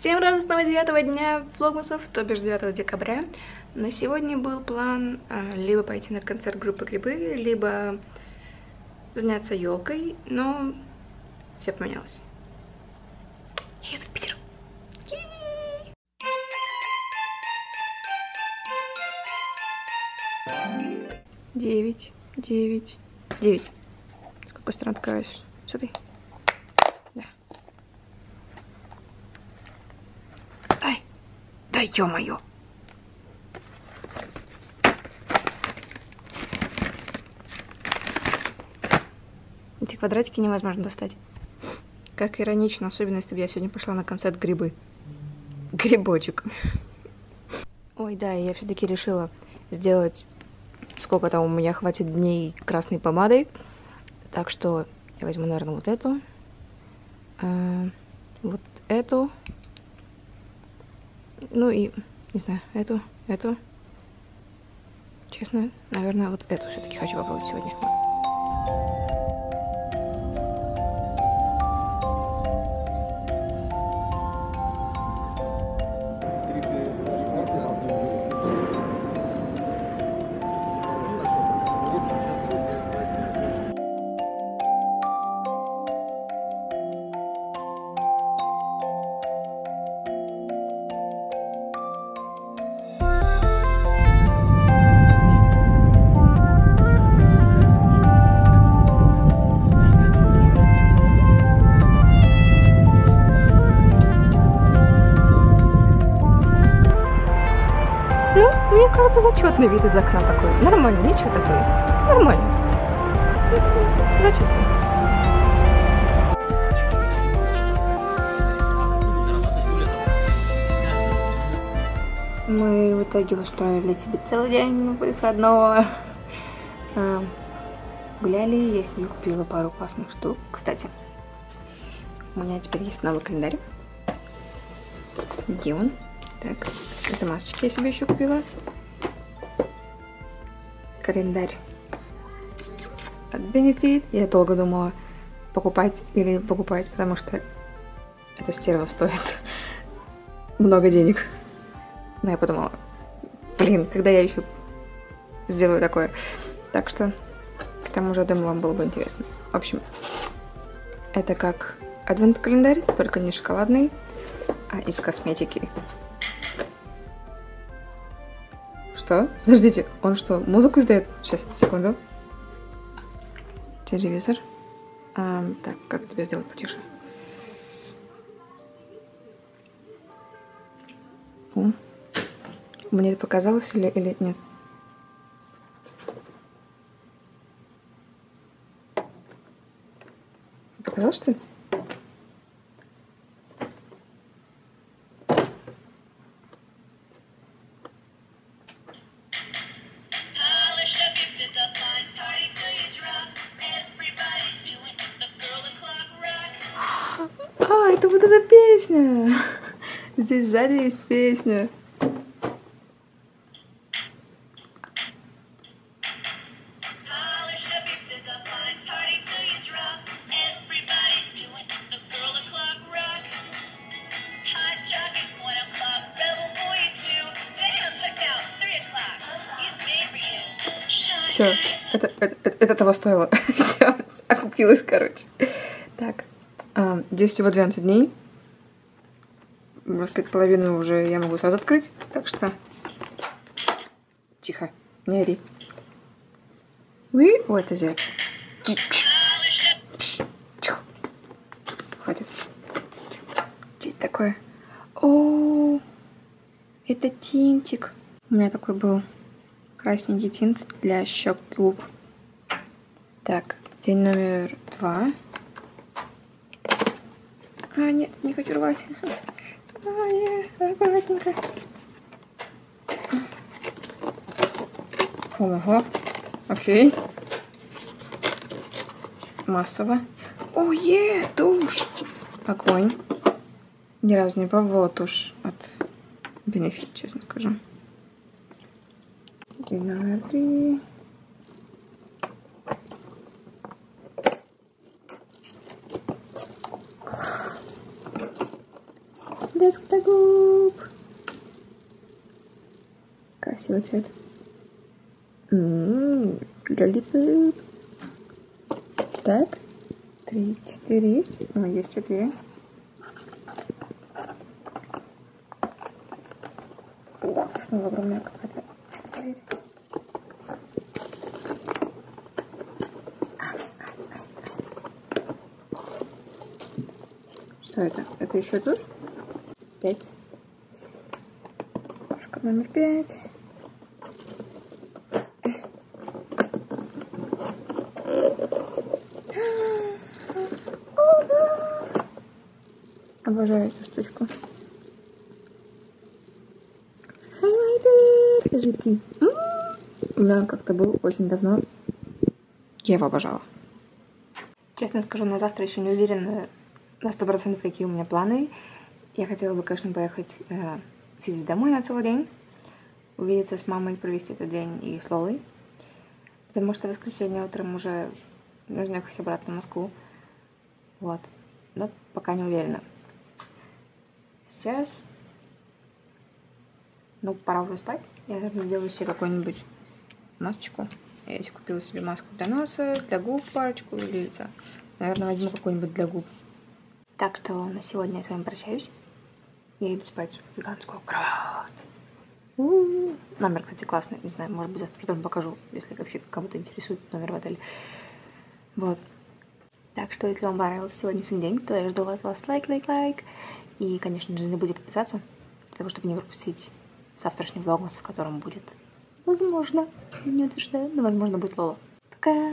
Всем радостного 9 дня влогмасов, то бишь 9 декабря. На сегодня был план либо пойти на концерт группы Грибы, либо заняться елкой, но все поменялось. Я еду в Питер. Девять. С какой стороны открываешь? С этой? Да. Ай! Да ё-моё! Эти квадратики невозможно достать. Как иронично, особенно если бы я сегодня пошла на концерт Грибы. Грибочек. Ой, да, я все-таки решила сделать... Сколько там у меня хватит дней красной помадой. Так что я возьму, наверное, вот эту. Вот эту. Ну и, не знаю, эту. Честно, наверное, вот эту все-таки хочу попробовать сегодня. Мне кажется, зачетный вид из окна такой. Нормально, ничего такое. Нормально. Зачетный. Мы в итоге устроили себе целый день выходного. Гуляли, я себе купила пару классных штук. Кстати, у меня теперь есть новый календарь. Где он? Так, это масочки я себе еще купила. Календарь от Benefit. Я долго думала, покупать или не покупать, потому что эта стерва стоит много денег. Но я подумала, блин, когда я еще сделаю такое? Так что, к тому же, думаю, вам было бы интересно. В общем, это как адвент-календарь, только не шоколадный, а из косметики. Что? Подождите, он что, музыку издает? Сейчас, секунду. Телевизор. Так, как тебе сделать потише? Мне это показалось или нет? Показалось, что ли? Это вот эта песня. Здесь сзади есть песня. Все, это того стоило. Все, окупилось, короче. Так. Здесь всего 12 дней. Рассказать половину уже я могу сразу открыть. Так что... Тихо, не ори. Вы... Ой, это зря. Тихо. Хватит. Что это такое? О, это тинтик. У меня такой был красненький тинт для щек и губ. Так, день номер 2. А, нет, не хочу рвать. Аккуратненько. Ого, окей. Массово. Ое, тушь. Огонь. Ни разу не пробовала тушь от Benefit, честно скажу. Dynardy. из-под губ. Красивый цвет. Лолипоп. Так. 3, 4 есть. О, есть 4. Да, снова огромная какая-то. Что это? Это еще тут? 5. Пашка номер 5. Обожаю эту штучку. Жидкий. Да, как-то был очень давно. Я его обожала. Честно скажу, на завтра еще не уверена на 100%, какие у меня планы. Я хотела бы, конечно, поехать сидеть домой на целый день, увидеться с мамой, провести этот день и с Лолой. Потому что в воскресенье утром уже нужно ехать обратно в Москву. Вот. Но пока не уверена. Сейчас... Ну, пора уже спать. Я, наверное, сделаю себе какую-нибудь масочку. Я здесь купила себе маску для носа, для губ парочку и для лица. Наверное, возьму какую-нибудь для губ. Так что на сегодня я с вами прощаюсь. Я иду спать в гигантскую кровать. Номер, кстати, классный. Не знаю, может быть, завтра потом покажу, если вообще кого-то интересует номер в отеле. Вот. Так что, если вам понравился сегодняшний день, то я жду от вас лайк. И, конечно же, не забудьте подписаться, для того, чтобы не пропустить завтрашний влогмас, в котором будет, возможно, не утверждаю, но возможно будет Лола. Пока!